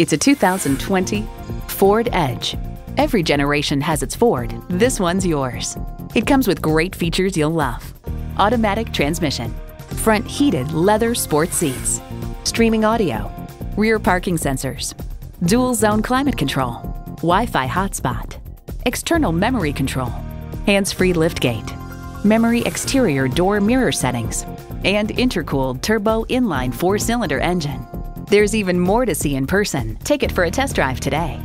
It's a 2020 Ford Edge. Every generation has its Ford. This one's yours. It comes with great features you'll love. Automatic transmission, front heated leather sports seats, streaming audio, rear parking sensors, dual zone climate control, Wi-Fi hotspot, external memory control, hands-free liftgate, memory exterior door mirror settings, and intercooled turbo inline 4-cylinder engine. There's even more to see in person. Take it for a test drive today.